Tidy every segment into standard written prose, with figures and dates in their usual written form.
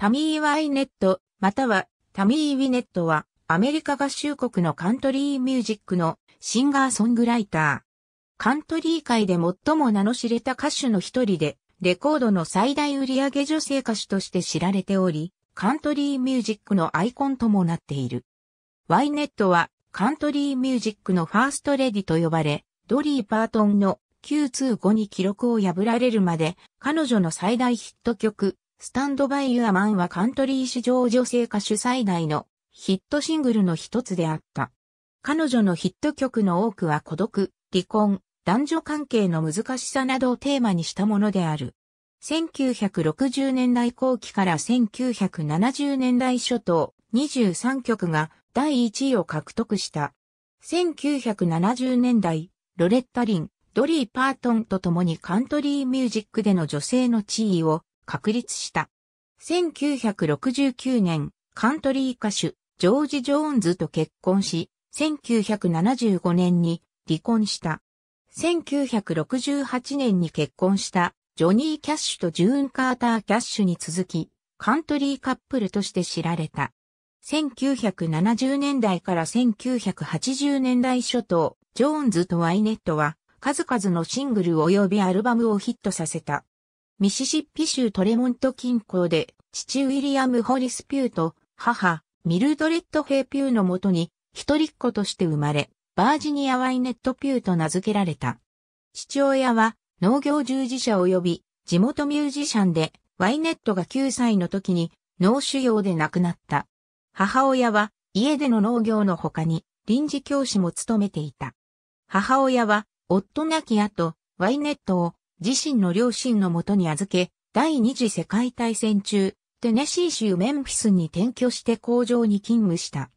タミー・ワイネット、またはタミー・ウィネットは、アメリカ合衆国のカントリーミュージックのシンガーソングライター。カントリー界で最も名の知れた歌手の一人で、レコードの最大売上女性歌手として知られており、カントリーミュージックのアイコンともなっている。ワイネットは、カントリーミュージックのファーストレディと呼ばれ、ドリー・パートンの 9-2-5 に記録を破られるまで、彼女の最大ヒット曲、スタンドバイ・ユア・マンはカントリー史上女性歌手最大のヒットシングルの一つであった。彼女のヒット曲の多くは孤独、離婚、男女関係の難しさなどをテーマにしたものである。1960年代後期から1970年代初頭、23曲が第1位を獲得した。1970年代、ロレッタ・リン、ドリー・パートンと共にカントリーミュージックでの女性の地位を確立した。1969年、カントリー歌手、ジョージ・ジョーンズと結婚し、1975年に離婚した。1968年に結婚した、ジョニー・キャッシュとジューン・カーター・キャッシュに続き、カントリーカップルとして知られた。1970年代から1980年代初頭、ジョーンズとワイネットは、数々のシングル及びアルバムをヒットさせた。ミシシッピ州トレモント近郊で、父ウィリアム・ホリス・ピューと、母、ミルドレッド・ヘイ・ピューのもとに、一人っ子として生まれ、バージニア・ワイネット・ピューと名付けられた。父親は、農業従事者及び、地元ミュージシャンで、ワイネットが9歳の時に、脳腫瘍で亡くなった。母親は、家での農業の他に、臨時教師も務めていた。母親は、夫亡き後、ワイネットを、自身の両親のもとに預け、第二次世界大戦中、テネシー州メンフィスに転居して工場に勤務した。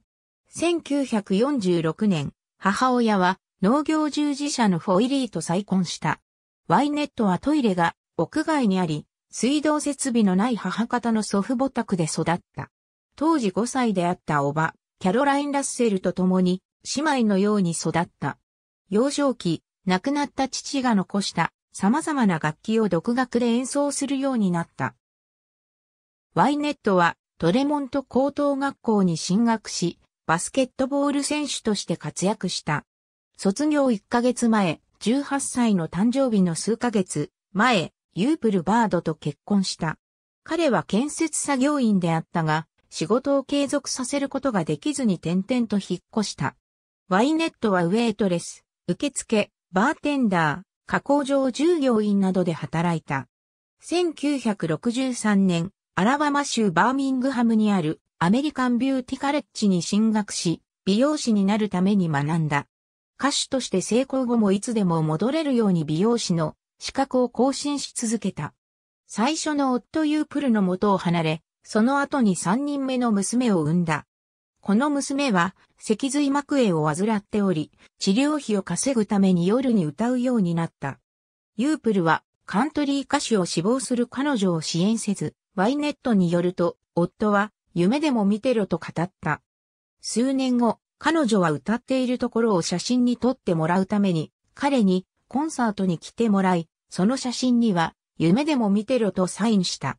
1946年、母親は農業従事者のフォイリーと再婚した。ワイネットはトイレが屋外にあり、水道設備のない母方の祖父母宅で育った。当時5歳であった叔母、キャロライン・ラッセルと共に姉妹のように育った。幼少期、亡くなった父が残した。様々な楽器を独学で演奏するようになった。ワイネットはトレモント高等学校に進学し、バスケットボール選手として活躍した。卒業1ヶ月前、18歳の誕生日の数ヶ月前、ユープル・バードと結婚した。彼は建設作業員であったが、仕事を継続させることができずに転々と引っ越した。ワイネットはウェイトレス、受付、バーテンダー、加工場従業員などで働いた。1963年、アラバマ州バーミングハムにあるアメリカンビューティカレッジに進学し、美容師になるために学んだ。歌手として成功後もいつでも戻れるように美容師の資格を更新し続けた。最初の夫ユープルの元を離れ、その後に3人目の娘を産んだ。この娘は、脊髄膜炎を患っており、治療費を稼ぐために夜に歌うようになった。ユープルは、カントリー歌手を志望する彼女を支援せず、ワイネットによると、夫は、夢でも見てろと語った。数年後、彼女は歌っているところを写真に撮ってもらうために、彼に、コンサートに来てもらい、その写真には、夢でも見てろとサインした。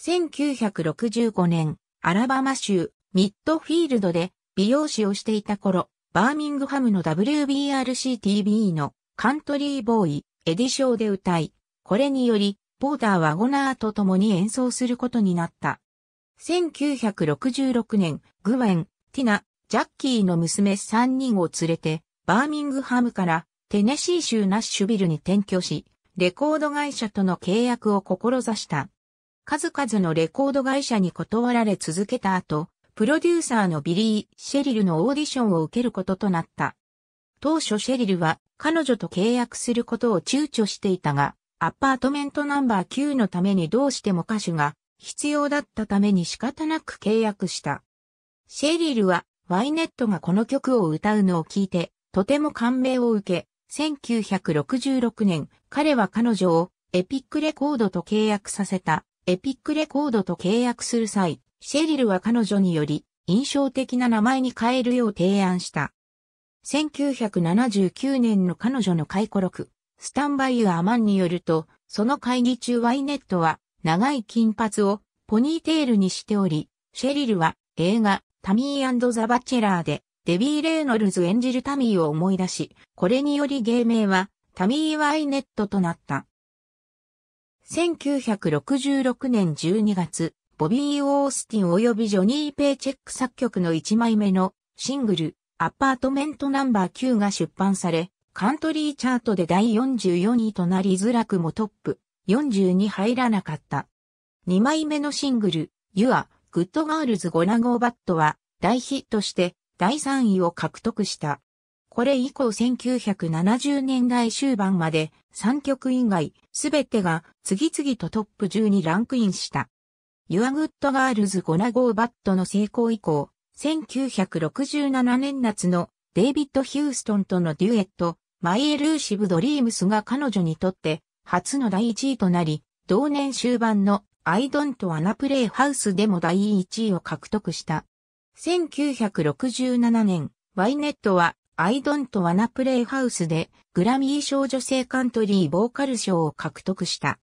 1965年、アラバマ州、ミッドフィールドで美容師をしていた頃、バーミングハムの WBRC-TV のカントリーボーイ、エディショーで歌い、これにより、ポーターはゴナーと共に演奏することになった。1966年、グウェン、ティナ、ジャッキーの娘3人を連れて、バーミングハムからテネシー州ナッシュビルに転居し、レコード会社との契約を志した。数々のレコード会社に断られ続けた後、プロデューサーのビリー・シェリルのオーディションを受けることとなった。当初シェリルは彼女と契約することを躊躇していたが、アパートメントナンバー9のためにどうしても歌手が必要だったために仕方なく契約した。シェリルはワイネットがこの曲を歌うのを聞いて、とても感銘を受け、1966年、彼は彼女をエピックレコードと契約させた。エピックレコードと契約する際、シェリルは彼女により印象的な名前に変えるよう提案した。1979年の彼女の回顧録、スタンバイ・ユア・マンによると、その会議中ワイネットは長い金髪をポニーテールにしており、シェリルは映画タミー&ザ・バチェラーでデビー・レイノルズ演じるタミーを思い出し、これにより芸名はタミー・ワイネットとなった。1966年12月、ボビー・オースティン及びジョニー・ペイチェック作曲の1枚目のシングル、アパートメントナンバー9が出版され、カントリーチャートで第44位となりづらくもトップ40に入らなかった。2枚目のシングル、You Are Good Girls Gonna Go Badは大ヒットして第3位を獲得した。これ以降1970年代終盤まで3曲以外すべてが次々とトップ10にランクインした。You Are Good Girls Gonna Go Badの成功以降、1967年夏のデイビッド・ヒューストンとのデュエット、My Elusive Dreams が彼女にとって初の第1位となり、同年終盤の I Don't Wanna Play House でも第1位を獲得した。1967年、ワイネットは I Don't Wanna Play House でグラミー賞女性カントリーボーカル賞を獲得した。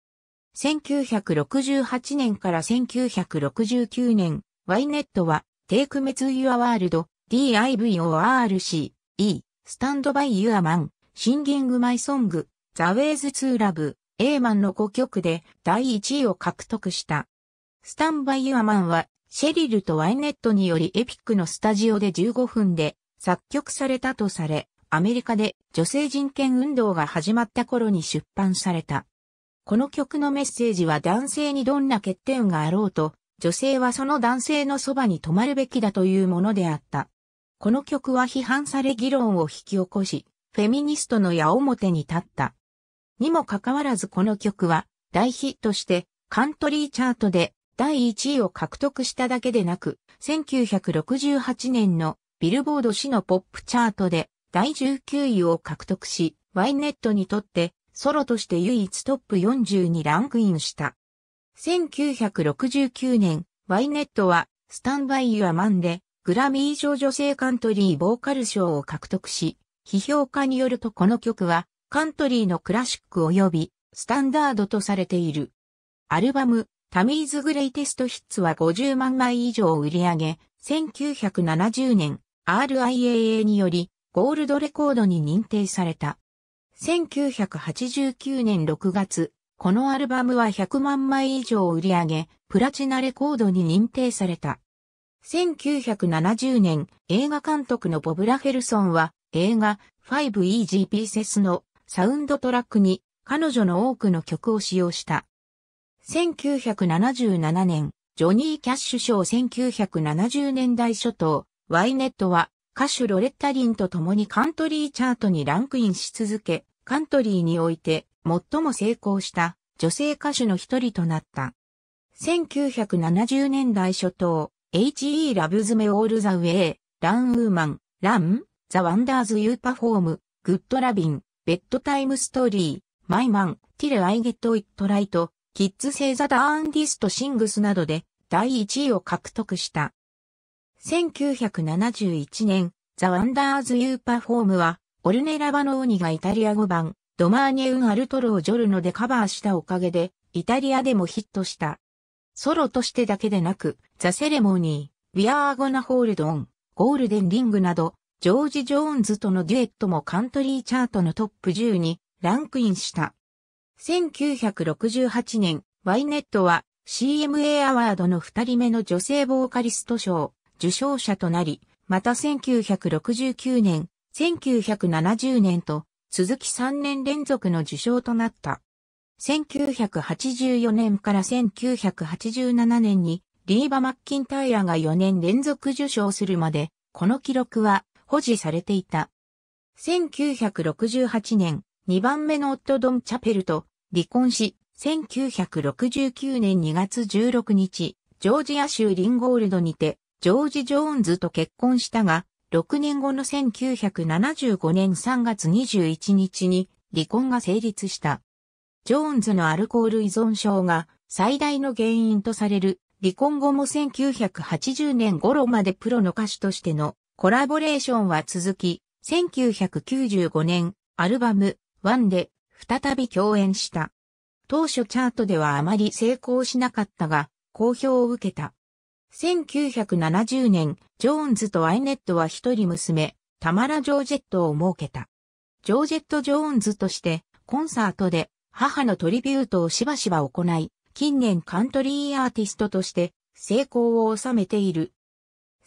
1968年から1969年、ワイネットはTake Me To Your World、DIVORC、E、Stand By Your Man、Singing My Song、The Ways To Love、A Man の5曲で第1位を獲得した。Stand By Your Man はシェリルとワイネットによりエピックのスタジオで15分で作曲されたとされ、アメリカで女性人権運動が始まった頃に出版された。この曲のメッセージは男性にどんな欠点があろうと、女性はその男性のそばに止まるべきだというものであった。この曲は批判され議論を引き起こし、フェミニストの矢面に立った。にもかかわらずこの曲は大ヒットしてカントリーチャートで第1位を獲得しただけでなく、1968年のビルボード誌のポップチャートで第19位を獲得し、ワイネットにとってソロとして唯一トップ40にランクインした。1969年、ワイネットはスタンバイ・ユア・マンで、グラミー賞女性カントリーボーカル賞を獲得し、批評家によるとこの曲はカントリーのクラシック及びスタンダードとされている。アルバムタミーズ・グレイテスト・ヒッツは50万枚以上売り上げ、1970年 RIAA によりゴールドレコードに認定された。1989年6月、このアルバムは100万枚以上売り上げ、プラチナレコードに認定された。1970年、映画監督のボブ・ラフェルソンは映画 Five Easy Pieces のサウンドトラックに彼女の多くの曲を使用した。1977年、ジョニー・キャッシュ賞1970年代初頭、ワイネットは歌手ロレッタ・リンと共にカントリーチャートにランクインし続け、カントリーにおいて最も成功した女性歌手の一人となった。1970年代初頭、H.E. Loves Me All The Way、Run Woman、Run、The Wonders You Perform、Good Lovin'、Bedtime Story、My Man、Till I Get It Right、Kids Say That Artist Sings などで第1位を獲得した。1971年、The Wonders You Perform は、オルネラ・バノーニがイタリア語版、ドマーニェ・ウン・アルトロー・ジョルノでカバーしたおかげで、イタリアでもヒットした。ソロとしてだけでなく、ザ・セレモニー、We Are Gonna Hold On、ゴールデンリングなど、ジョージ・ジョーンズとのデュエットもカントリーチャートのトップ10にランクインした。1968年、ワイネットは CMA アワードの2人目の女性ボーカリスト賞、受賞者となり、また1969年、1970年と続き3年連続の受賞となった。1984年から1987年にリーバ・マッキンタイアが4年連続受賞するまで、この記録は保持されていた。1968年、2番目の夫ドン・チャペルと離婚し、1969年2月16日、ジョージア州リンゴールドにて、ジョージ・ジョーンズと結婚したが、6年後の1975年3月21日に離婚が成立した。ジョーンズのアルコール依存症が最大の原因とされる離婚後も1980年頃までプロの歌手としてのコラボレーションは続き、1995年アルバム1で再び共演した。当初チャートではあまり成功しなかったが、好評を受けた。1970年、ジョーンズとワイネットは一人娘、タマラ・ジョージェットを設けた。ジョージェット・ジョーンズとして、コンサートで母のトリビュートをしばしば行い、近年カントリーアーティストとして成功を収めている。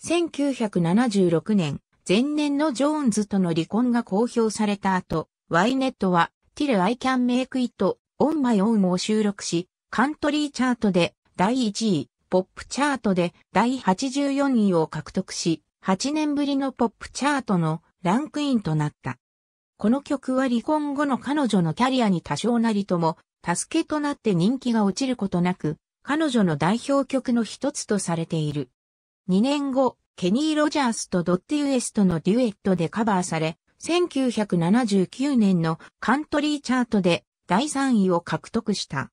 1976年、前年のジョーンズとの離婚が公表された後、ワイネットは Till I Can Make It On My Own を収録し、カントリーチャートで第1位、ポップチャートで第84位を獲得し、8年ぶりのポップチャートのランクインとなった。この曲は離婚後の彼女のキャリアに多少なりとも助けとなって人気が落ちることなく、彼女の代表曲の一つとされている。2年後、ケニー・ロジャースとドッティ・ウエストのデュエットでカバーされ、1979年のカントリーチャートで第3位を獲得した。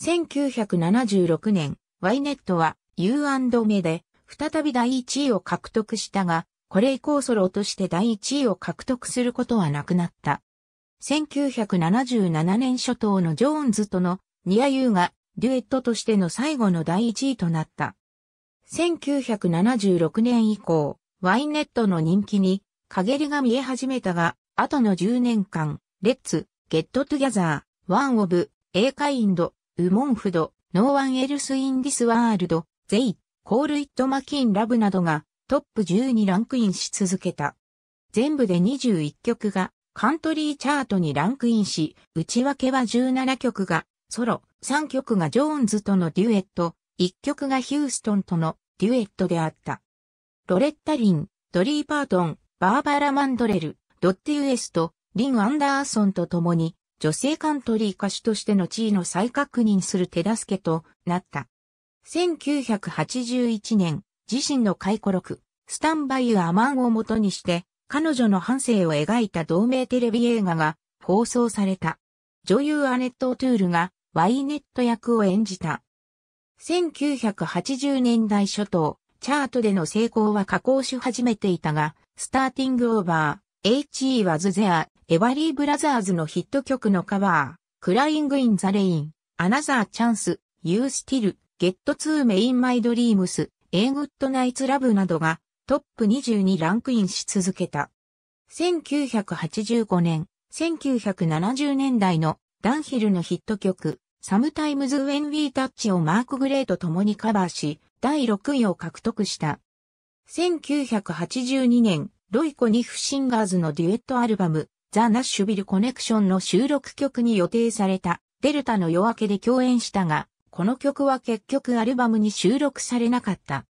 1976年、ワイネットは You and Me で再び第1位を獲得したが、これ以降ソロとして第1位を獲得することはなくなった。1977年初頭のジョーンズとのNear Youがデュエットとしての最後の第1位となった。1976年以降、ワイネットの人気に陰りが見え始めたが、後の10年間、Let's Get Together、One of a Kind、Woman Food、No One Else in This World、They Call It Making Loveなどが、トップ10にランクインし続けた。全部で21曲がカントリーチャートにランクインし、内訳は17曲がソロ、3曲がジョーンズとのデュエット、1曲がヒューストンとのデュエットであった。ロレッタ・リン、ドリー・パートン、バーバラ・マンドレル、ドッティ・ウエスト、リン・アンダーソンと共に女性カントリー歌手としての地位の再確認する手助けとなった。1981年、自身の回顧録、スタンバイ・ユア・マンをもとにして、彼女の半生を描いた同名テレビ映画が放送された。女優アネット・オトゥールがワイネット役を演じた。1980年代初頭、チャートでの成功は下降し始めていたが、スターティング・オーバー、He Was There、エバリー・ブラザーズのヒット曲のカバー、クライング・イン・ザ・レイン、アナザー・チャンス、ユー・スティル、ゲット・ツー・メイン・マイ・ドリームス、A Good Night's Love などがトップ20にランクインし続けた。1985年、1970年代のダンヒルのヒット曲 Sometimes When We Touch をマーク・グレイと共にカバーし、第6位を獲得した。1982年、ロイ・コニフシンガーズのデュエットアルバム The Nashville Connection の収録曲に予定されたデルタの夜明けで共演したが、この曲は結局アルバムに収録されなかった。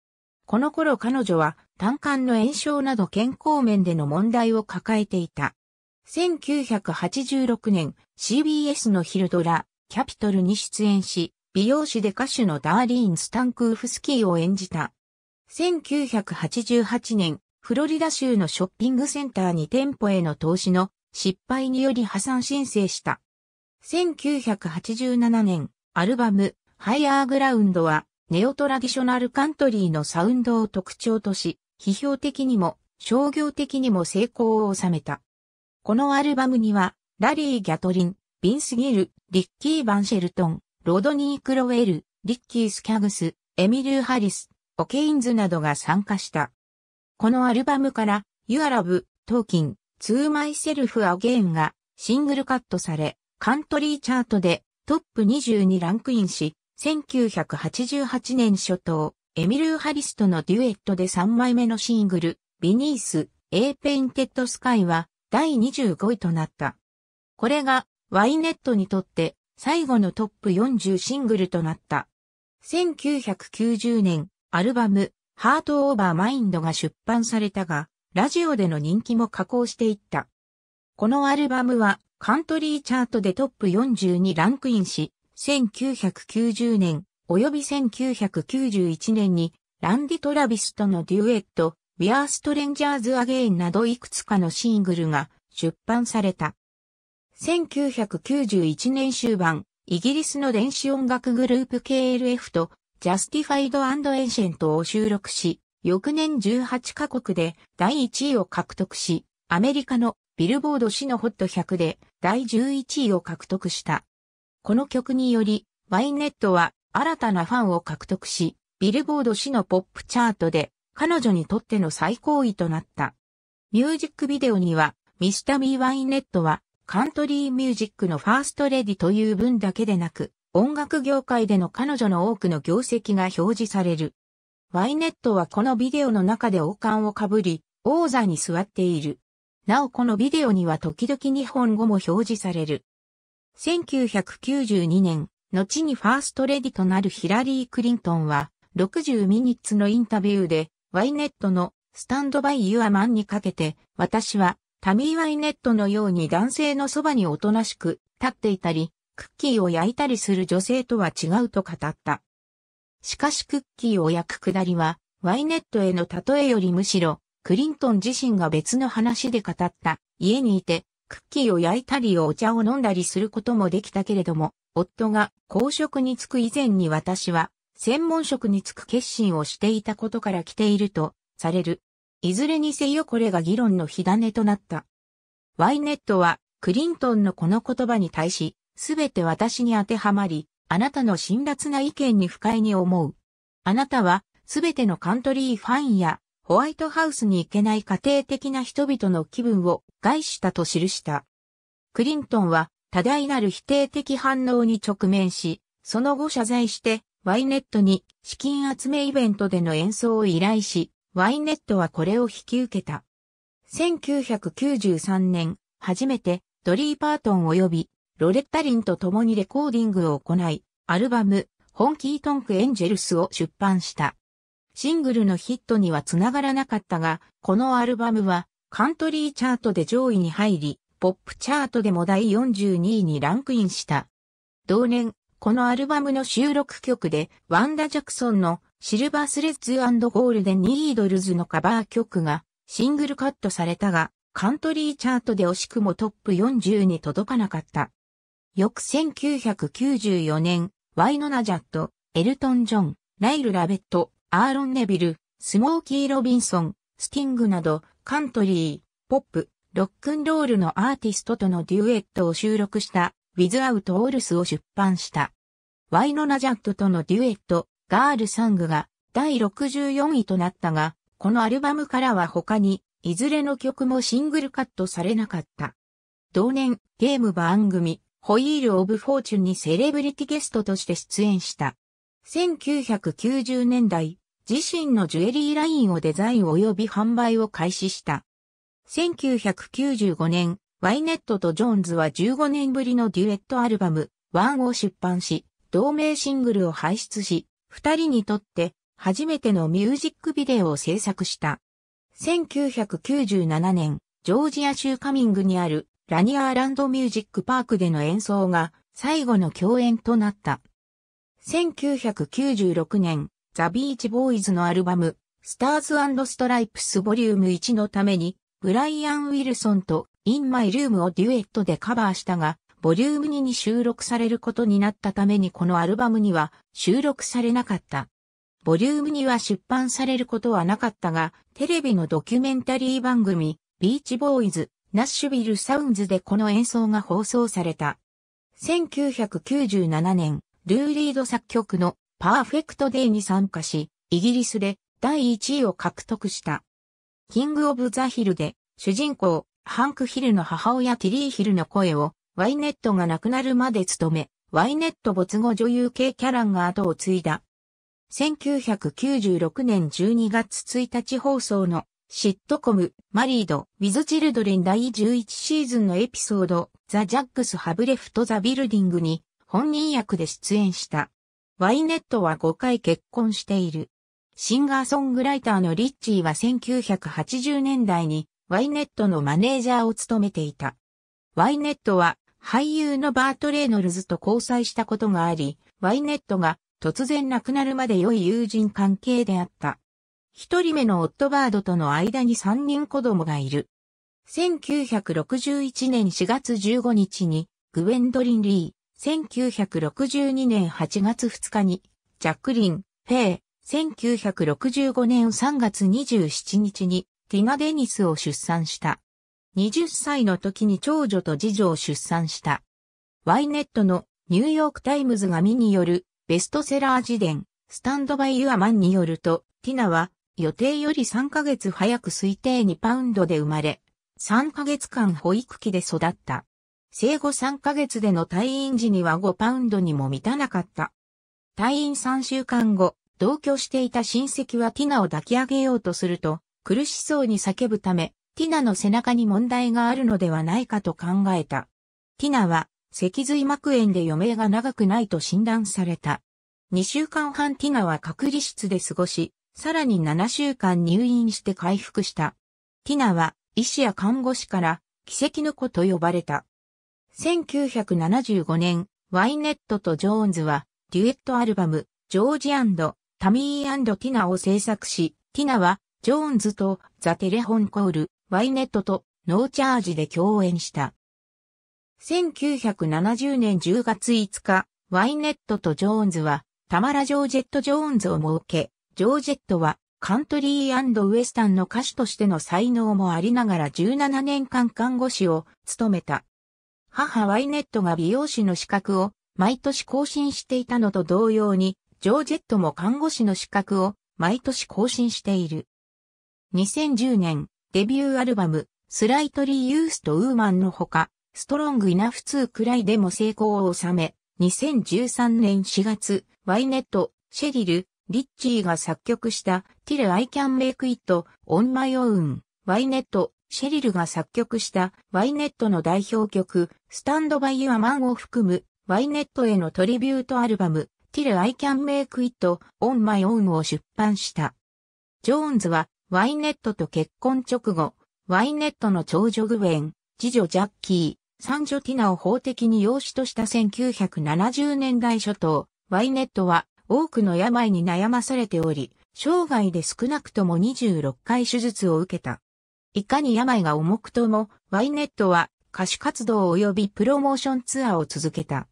この頃彼女は胆管の炎症など健康面での問題を抱えていた。1986年 CBS の昼ドラキャピトルに出演し、美容師で歌手のダーリーン・スタンクーフスキーを演じた。1988年フロリダ州のショッピングセンターに店舗への投資の失敗により破産申請した。1987年アルバムハイアーグラウンドはネオトラディショナルカントリーのサウンドを特徴とし、批評的にも商業的にも成功を収めた。このアルバムには、ラリー・ギャトリン、ビンス・ギル、リッキー・バンシェルトン、ロドニー・クロウェル、リッキー・スキャグス、エミリュー・ハリス、オケインズなどが参加した。このアルバムから、You Are Love、Talking to Myself Again がシングルカットされ、カントリーチャートでトップ20にランクインし、1988年初頭、エミリュー・ハリスとのデュエットで3枚目のシングル、ビニース、A Painted Sky は第25位となった。これが、ワイネットにとって最後のトップ40シングルとなった。1990年、アルバム、ハート・オーバー・マインドが出版されたが、ラジオでの人気も下降していった。このアルバムは、カントリーチャートでトップ40にランクインし、1990年及び1991年にランディ・トラビスとのデュエット We Are Strangers Again などいくつかのシングルが出版された。1991年終盤、イギリスの電子音楽グループ KLF と Justified and Ancient を収録し、翌年18カ国で第1位を獲得し、アメリカのビルボード誌のホット100で第11位を獲得した。この曲により、ワイネットは新たなファンを獲得し、ビルボード誌のポップチャートで彼女にとっての最高位となった。ミュージックビデオには、Miss タミー・ワイネットはカントリーミュージックのファーストレディという分だけでなく、音楽業界での彼女の多くの業績が表示される。ワイネットはこのビデオの中で王冠をかぶり、王座に座っている。なおこのビデオには時々日本語も表示される。1992年、後にファーストレディとなるヒラリー・クリントンは、60ミニッツのインタビューで、ワイネットのスタンドバイ・ユア・マンにかけて、私はタミー・ワイネットのように男性のそばにおとなしく立っていたり、クッキーを焼いたりする女性とは違うと語った。しかしクッキーを焼くくだりは、ワイネットへの例えよりむしろ、クリントン自身が別の話で語った、家にいて、クッキーを焼いたりお茶を飲んだりすることもできたけれども、夫が公職に就く以前に私は専門職に就く決心をしていたことから来ているとされる。いずれにせよこれが議論の火種となった。ワイネットはクリントンのこの言葉に対し、すべて私に当てはまり、あなたの辛辣な意見に不快に思う。あなたはすべてのカントリーファンやホワイトハウスに行けない家庭的な人々の気分を害したと記した。クリントンは多大なる否定的反応に直面し、その後謝罪してワイネットに資金集めイベントでの演奏を依頼し、ワイネットはこれを引き受けた。1993年、初めてドリー・パートン及びロレッタ・リンと共にレコーディングを行い、アルバム、ホンキー・トンク・エンジェルスを出版した。シングルのヒットにはつながらなかったが、このアルバムはカントリーチャートで上位に入り、ポップチャートでも第42位にランクインした。同年、このアルバムの収録曲で、ワンダ・ジャクソンのシルバースレッズ&ゴールデン・ニードルズのカバー曲がシングルカットされたが、カントリーチャートで惜しくもトップ40に届かなかった。翌1994年、ワイノナ・ジャット、エルトン・ジョン、ライル・ラベット、アーロン・ネビル、スモーキー・ロビンソン、スティングなど、カントリー、ポップ、ロックンロールのアーティストとのデュエットを収録したWithout Allsを出版した。ワイノナ・ジャットとのデュエットガールサングが第64位となったが、このアルバムからは他にいずれの曲もシングルカットされなかった。同年ゲーム番組ホイール・オブ・フォーチュンにセレブリティゲストとして出演した。1990年代、自身のジュエリーラインをデザイン及び販売を開始した。1995年、ワイネットとジョーンズは15年ぶりのデュエットアルバム、ワンを出版し、同名シングルを輩出し、二人にとって初めてのミュージックビデオを制作した。1997年、ジョージア州カミングにあるラニアーランドミュージックパークでの演奏が最後の共演となった。1996年、ザ・ビーチ・ボーイズのアルバム、スターズ&ストライプスボリューム1のために、ブライアン・ウィルソンとイン・マイ・ルームをデュエットでカバーしたが、ボリューム2に収録されることになったためにこのアルバムには収録されなかった。ボリューム2は出版されることはなかったが、テレビのドキュメンタリー番組、ビーチボーイズ、ナッシュビル・サウンズでこの演奏が放送された。1997年、ルー・リード作曲のパーフェクト・デイに参加し、イギリスで第1位を獲得した。キング・オブ・ザ・ヒルで主人公ハンク・ヒルの母親ティリー・ヒルの声をワイネットが亡くなるまで務め、ワイネット没後女優系キャランが後を継いだ。1996年12月1日放送のシットコムマリード・ウィズ・チルドレン第11シーズンのエピソードザ・ジャックス・ハブレフト・ザ・ビルディングに本人役で出演した。ワイネットは5回結婚している。シンガーソングライターのリッチーは1980年代にワイネットのマネージャーを務めていた。ワイネットは俳優のバート・レイノルズと交際したことがあり、ワイネットが突然亡くなるまで良い友人関係であった。一人目の夫バードとの間に3人子供がいる。1961年4月15日にグウェンドリン・リー、1962年8月2日にジャックリン・フェイ、1965年3月27日にティナ・デニスを出産した。20歳の時に長女と次女を出産した。ワイネットのニューヨーク・タイムズ紙によるベストセラー自伝、スタンドバイ・ユア・マンによると、ティナは予定より3ヶ月早く推定2パウンドで生まれ、3ヶ月間保育器で育った。生後3ヶ月での退院時には5パウンドにも満たなかった。退院3週間後、同居していた親戚はティナを抱き上げようとすると、苦しそうに叫ぶため、ティナの背中に問題があるのではないかと考えた。ティナは、脊髄膜炎で余命が長くないと診断された。2週間半ティナは隔離室で過ごし、さらに7週間入院して回復した。ティナは、医師や看護師から、奇跡の子と呼ばれた。1975年、ワイネットとジョーンズは、デュエットアルバム、ジョージ&タミー&ティナを制作し、ティナは、ジョーンズとザ・テレホンコール、ワイネットとノーチャージで共演した。1970年10月5日、ワイネットとジョーンズは、タマラ・ジョージェット・ジョーンズを設け、ジョージェットは、カントリー&ウエスタンの歌手としての才能もありながら17年間看護師を務めた。母ワイネットが美容師の資格を毎年更新していたのと同様に、ジョージェットも看護師の資格を毎年更新している。2010年、デビューアルバム、スライトリー・ユースとウーマンのほか、ストロング・イナフ・ツーくらいでも成功を収め、2013年4月、ワイネット、シェリル、リッチーが作曲したTill I Can Make It On My Own、ワイネット、シェリルが作曲したワイネットの代表曲Stand By Your Manを含むワイネットへのトリビュートアルバムTill I Can Make It On My Ownを出版した。ジョーンズはワイネットと結婚直後、ワイネットの長女グウェン、次女ジャッキー、三女ティナを法的に養子とした1970年代初頭、ワイネットは多くの病に悩まされており、生涯で少なくとも26回手術を受けた。いかに病が重くとも、ワイネットは歌手活動及びプロモーションツアーを続けた。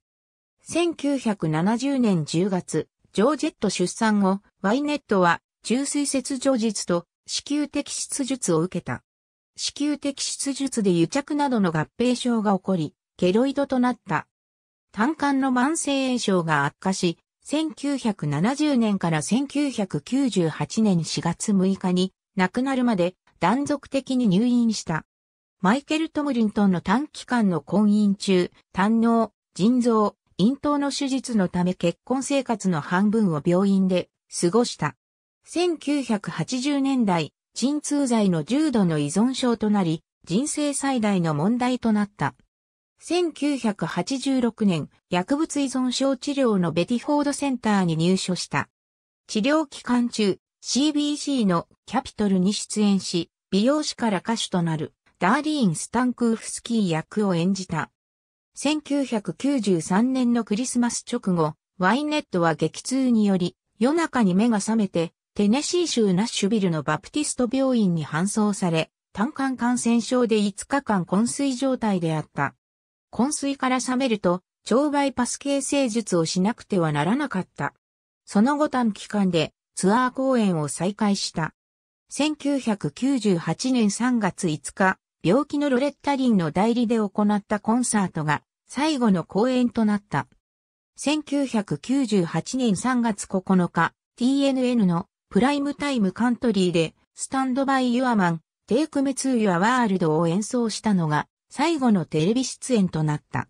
1970年10月、ジョージェット出産後、ワイネットは中水切除術と子宮摘出術を受けた。子宮摘出術で癒着などの合併症が起こり、ケロイドとなった。胆管の慢性炎症が悪化し、1970年から1998年4月6日に亡くなるまで断続的に入院した。マイケル・トムリントンの短期間の婚姻中、胆嚢、腎臓、咽頭の手術のため結婚生活の半分を病院で過ごした。1980年代、鎮痛剤の重度の依存症となり、人生最大の問題となった。1986年、薬物依存症治療のベティフォードセンターに入所した。治療期間中、CBC のキャピトルに出演し、美容師から歌手となるダーリーン・スタンクーフスキー役を演じた。1993年のクリスマス直後、ワイネットは激痛により、夜中に目が覚めて、テネシー州ナッシュビルのバプティスト病院に搬送され、胆管感染症で5日間昏睡状態であった。昏睡から覚めると、超バイパス形成術をしなくてはならなかった。その後短期間でツアー公演を再開した。1998年3月5日、病気のロレッタ・リンの代理で行ったコンサートが最後の公演となった。1998年3月9日、TNN のプライムタイムカントリーで、スタンドバイ・ユア・マン、テイク・メ・ツー・ユア・ワールドを演奏したのが、最後のテレビ出演となった。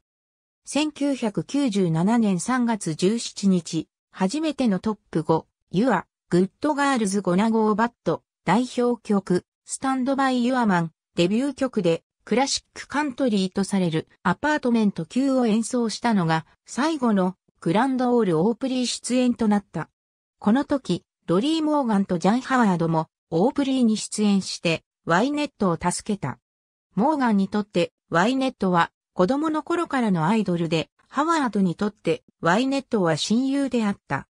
1997年3月17日、初めてのトップ5、ユア、グッドガールズゴナゴーバッド、代表曲、スタンドバイユアマン、デビュー曲で、クラシックカントリーとされるアパートメント級を演奏したのが、最後のグランドオール・オープリー出演となった。この時、ロリー・モーガンとジャン・ハワードも、オープリーに出演して、ワイネットを助けた。モーガンにとって、ワイネットは子供の頃からのアイドルで、ハワードにとってワイネットは親友であった。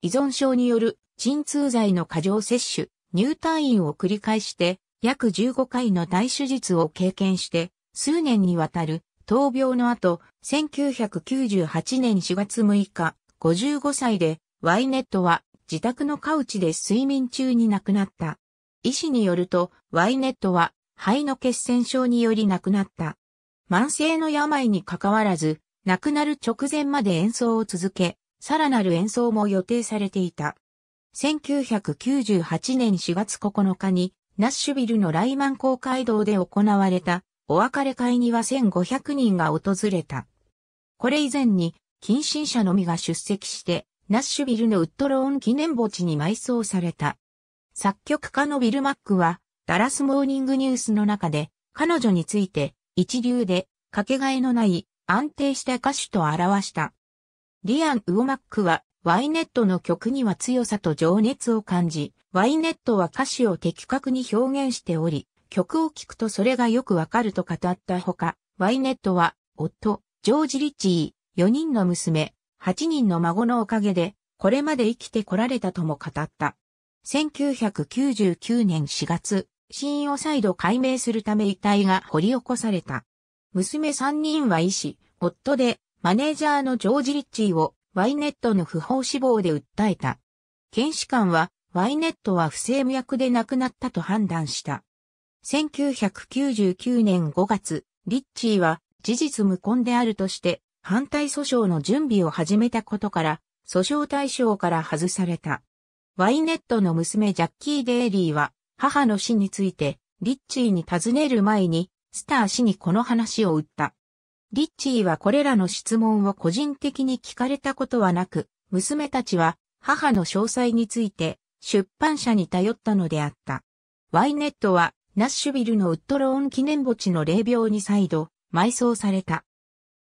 依存症による鎮痛剤の過剰摂取、入退院を繰り返して、約15回の大手術を経験して、数年にわたる闘病の後、1998年4月6日、55歳で、ワイネットは自宅のカウチで睡眠中に亡くなった。医師によると、ワイネットは、肺の血栓症により亡くなった。慢性の病にかかわらず、亡くなる直前まで演奏を続け、さらなる演奏も予定されていた。1998年4月9日にナッシュビルのライマン公会堂で行われたお別れ会には1500人が訪れた。これ以前に近親者のみが出席してナッシュビルのウッドローン記念墓地に埋葬された。作曲家のビル・マックはダラスモーニングニュースの中で彼女について一流でかけがえのない安定した歌手と表した。リアン・ウォマックはワイネットの曲には強さと情熱を感じ、ワイネットは歌詞を的確に表現しており、曲を聴くとそれがよくわかると語ったほか、ワイネットは夫、ジョージ・リッチー、4人の娘、8人の孫のおかげで、これまで生きてこられたとも語った。1999年4月、死因を再度解明するため遺体が掘り起こされた。娘3人は医師、夫で、マネージャーのジョージ・リッチーを、ワイネットの不法死亡で訴えた。検視官は、ワイネットは不整脈で亡くなったと判断した。1999年5月、リッチーは事実無根であるとして、反対訴訟の準備を始めたことから、訴訟対象から外された。ワイネットの娘ジャッキー・デイリーは、母の死について、リッチーに尋ねる前に、スター氏にこの話を売った。リッチーはこれらの質問を個人的に聞かれたことはなく、娘たちは母の詳細について出版社に頼ったのであった。ワイネットはナッシュビルのウッドローン記念墓地の霊廟に再度埋葬された。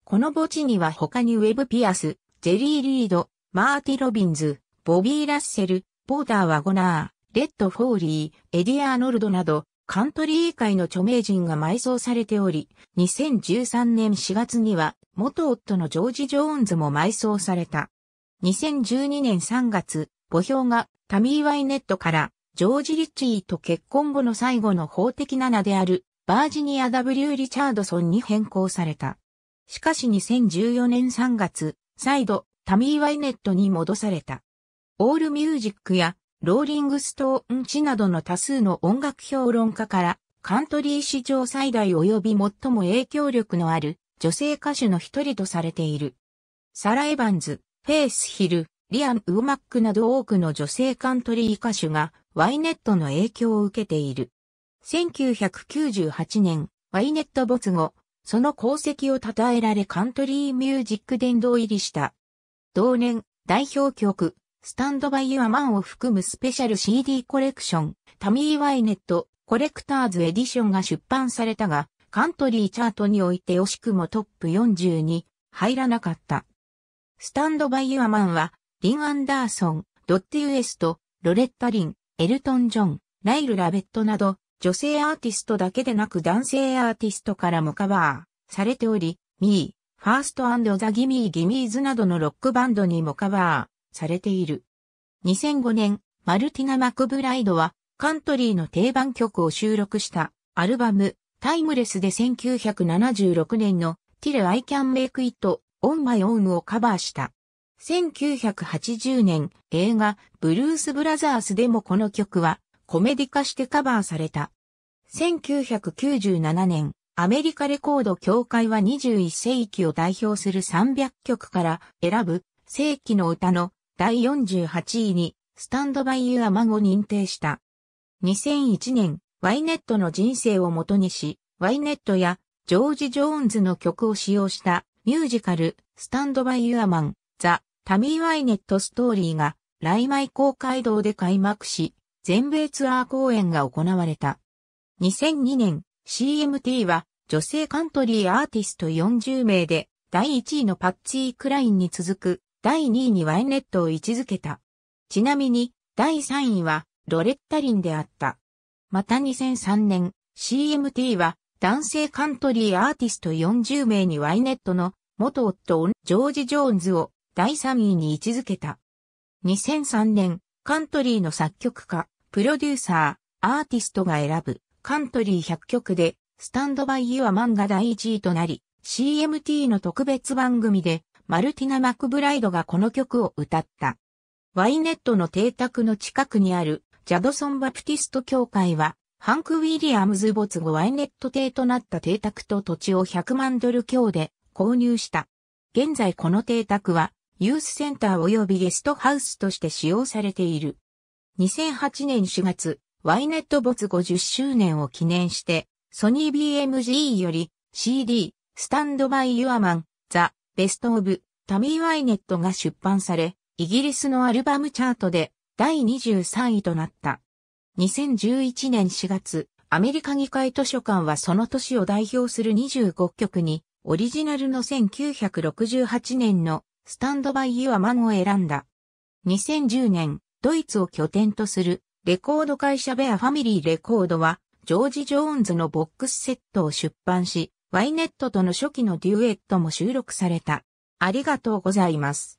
この墓地には他にウェブ・ピアス、ジェリー・リード、マーティ・ロビンズ、ボビー・ラッセル、ポーター・ワゴナー、レッド・フォーリー、エディ・アーノルドなど、カントリー界の著名人が埋葬されており、2013年4月には元夫のジョージ・ジョーンズも埋葬された。2012年3月、墓標がタミー・ワイネットからジョージ・リッチーと結婚後の最後の法的な名であるバージニア・ W ・リチャードソンに変更された。しかし2014年3月、再度タミー・ワイネットに戻された。オールミュージックやローリングストーン誌などの多数の音楽評論家からカントリー史上最大及び最も影響力のある女性歌手の一人とされている。サラ・エヴァンズ、フェイス・ヒル、リアン・ウォマックなど多くの女性カントリー歌手がワイネットの影響を受けている。1998年、ワイネット没後、その功績を称えられカントリーミュージック殿堂入りした。同年、代表曲、スタンドバイユアマンを含むスペシャル CD コレクション、タミー・ワイネット、コレクターズエディションが出版されたが、カントリーチャートにおいて惜しくもトップ40に入らなかった。スタンドバイユアマンは、リン・アンダーソン、ドッティ・ウエスト、ロレッタ・リン、エルトン・ジョン、ライル・ラベットなど、女性アーティストだけでなく男性アーティストからもカバーされており、ミー、ファースト&ザ・ギミー・ギミーズなどのロックバンドにもカバーされている。2005年、マルティナ・マクブライドはカントリーの定番曲を収録したアルバムタイムレスで1976年の Till I Can Make It On My Own をカバーした。1980年、映画ブルース・ブラザースでもこの曲はコメディ化してカバーされた。1997年、アメリカレコード協会は21世紀を代表する300曲から選ぶ世紀の歌の第48位に、スタンドバイユアマンを認定した。2001年、ワイネットの人生をもとにし、ワイネットやジョージ・ジョーンズの曲を使用したミュージカル、スタンドバイユアマン、ザ・タミー・ワイネット・ストーリーが、ライマイ公会堂で開幕し、全米ツアー公演が行われた。2002年、CMT は、女性カントリーアーティスト40名で、第1位のパッツィ・クラインに続く、第2位にワイネットを位置づけた。ちなみに、第3位は、ロレッタ・リンであった。また2003年、CMT は、男性カントリーアーティスト40名にワイネットの、元夫、ジョージ・ジョーンズを、第3位に位置づけた。2003年、カントリーの作曲家、プロデューサー、アーティストが選ぶ、カントリー100曲で、スタンドバイユアマンが第1位となり、CMT の特別番組で、マルティナ・マクブライドがこの曲を歌った。ワイネットの邸宅の近くにあるジャドソン・バプティスト教会は、ハンク・ウィリアムズ没後ワイネット邸となった邸宅と土地を100万ドル強で購入した。現在この邸宅はユースセンター及びゲストハウスとして使用されている。2008年4月、ワイネット没50周年を記念して、ソニー BMG より CD、スタンドバイ・ユアマン、ザ・ベスト・オブ、タミー・ワイネットが出版され、イギリスのアルバムチャートで第23位となった。2011年4月、アメリカ議会図書館はその年を代表する25曲に、オリジナルの1968年のスタンドバイ・ユアマンを選んだ。2010年、ドイツを拠点とするレコード会社ベアファミリーレコードは、ジョージ・ジョーンズのボックスセットを出版し、ワイネットとの初期のデュエットも収録された。ありがとうございます。